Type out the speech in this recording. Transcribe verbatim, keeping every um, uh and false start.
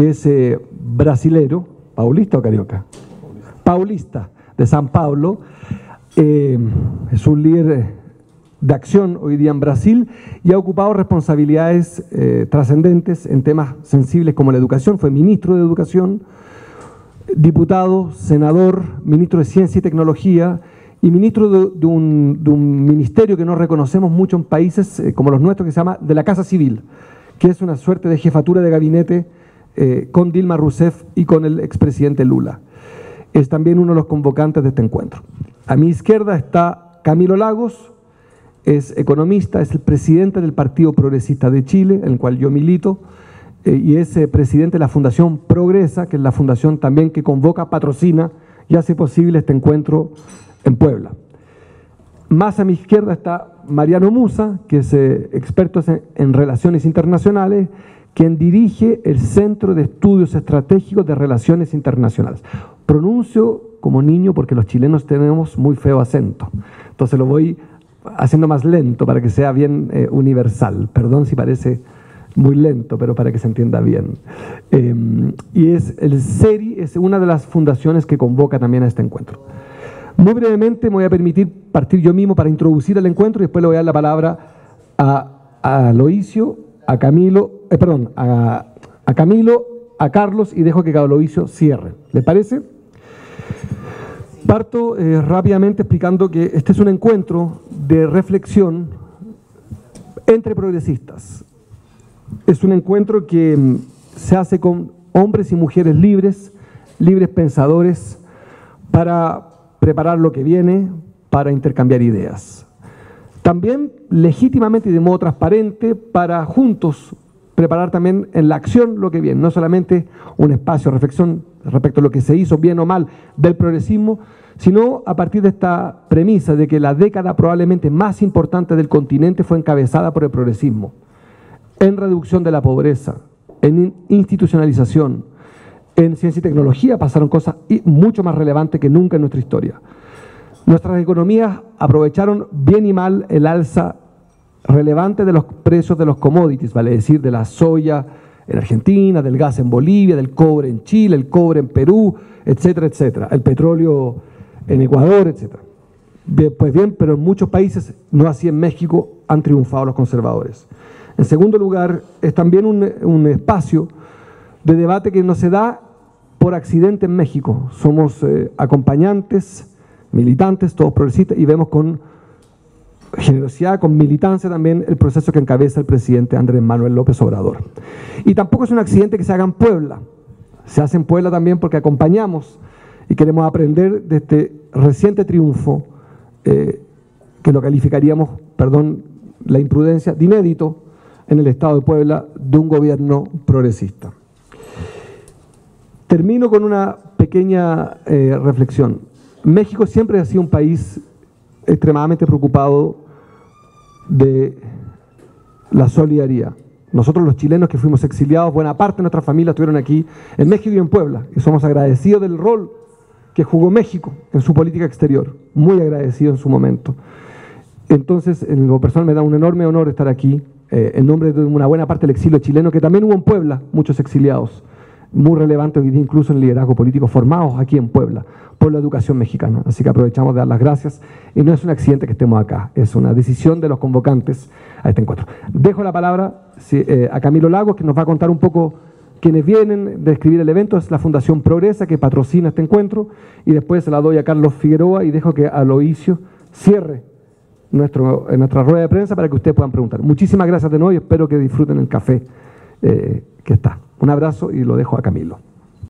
que es eh, brasilero, paulista o carioca, paulista de San Pablo, eh, es un líder de acción hoy día en Brasil y ha ocupado responsabilidades eh, trascendentes en temas sensibles como la educación. Fue ministro de Educación, diputado, senador, ministro de Ciencia y Tecnología y ministro de, de, un, de un ministerio que no reconocemos mucho en países eh, como los nuestros, que se llama de la Casa Civil, que es una suerte de jefatura de gabinete eh, con Dilma Rousseff y con el expresidente Lula. Es también uno de los convocantes de este encuentro. A mi izquierda está Camilo Lagos, es economista, es el presidente del Partido Progresista de Chile, en el cual yo milito, eh, y es eh, presidente de la Fundación Progresa, que es la fundación también que convoca, patrocina y hace posible este encuentro en Puebla. Más a mi izquierda está Mariano Musa, que es eh, experto en, en relaciones internacionales, quien dirige el Centro de Estudios Estratégicos de Relaciones Internacionales. Pronuncio como niño porque los chilenos tenemos muy feo acento, entonces lo voy haciendo más lento para que sea bien eh, universal. Perdón si parece muy lento, pero para que se entienda bien. Eh, y es el SERI, es una de las fundaciones que convoca también a este encuentro. Muy brevemente me voy a permitir partir yo mismo para introducir el encuentro y después le voy a dar la palabra a, a Aloisio, a Camilo, eh, perdón, a, a Camilo, a Carlos y dejo que Aloisio cierre. ¿Les parece? Parto eh, rápidamente explicando que este es un encuentro de reflexión entre progresistas. Es un encuentro que se hace con hombres y mujeres libres, libres pensadores, para preparar lo que viene, para intercambiar ideas. También legítimamente y de modo transparente para juntos preparar también en la acción lo que viene, no solamente un espacio de reflexión respecto a lo que se hizo bien o mal del progresismo, sino a partir de esta premisa de que la década probablemente más importante del continente fue encabezada por el progresismo, en reducción de la pobreza, en institucionalización, en ciencia y tecnología pasaron cosas mucho más relevantes que nunca en nuestra historia. Nuestras economías aprovecharon bien y mal el alza relevante de los precios de los commodities, vale decir, de la soya en Argentina, del gas en Bolivia, del cobre en Chile, el cobre en Perú, etcétera, etcétera, el petróleo en Ecuador, etcétera. Pues bien, pero en muchos países, no así en México, han triunfado los conservadores. En segundo lugar, es también un, un espacio de debate que no se da por accidente en México. Somos eh, acompañantes, militantes, todos progresistas, y vemos con generosidad, con militancia también el proceso que encabeza el presidente Andrés Manuel López Obrador. Y tampoco es un accidente que se haga en Puebla, se hace en Puebla también porque acompañamos y queremos aprender de este reciente triunfo eh, que lo calificaríamos, perdón la imprudencia, de inédito en el estado de Puebla de un gobierno progresista. Termino con una pequeña eh, reflexión. México siempre ha sido un país extremadamente preocupado de la solidaridad. Nosotros los chilenos que fuimos exiliados, buena parte de nuestras familias estuvieron aquí en México y en Puebla, y somos agradecidos del rol que jugó México en su política exterior, muy agradecidos en su momento. Entonces, en lo personal me da un enorme honor estar aquí, eh, en nombre de una buena parte del exilio chileno, que también hubo en Puebla muchos exiliados, muy relevantes incluso en liderazgo político, formados aquí en Puebla por la educación mexicana. Así que aprovechamos de dar las gracias y no es un accidente que estemos acá, es una decisión de los convocantes a este encuentro. Dejo la palabra a Camilo Lagos, que nos va a contar un poco quienes vienen, describir el evento. Es la Fundación Progresa que patrocina este encuentro, y después se la doy a Carlos Figueroa y dejo que Aloisio cierre nuestro, nuestra rueda de prensa para que ustedes puedan preguntar. Muchísimas gracias de nuevo y espero que disfruten el café eh, que está. Un abrazo y lo dejo a Camilo.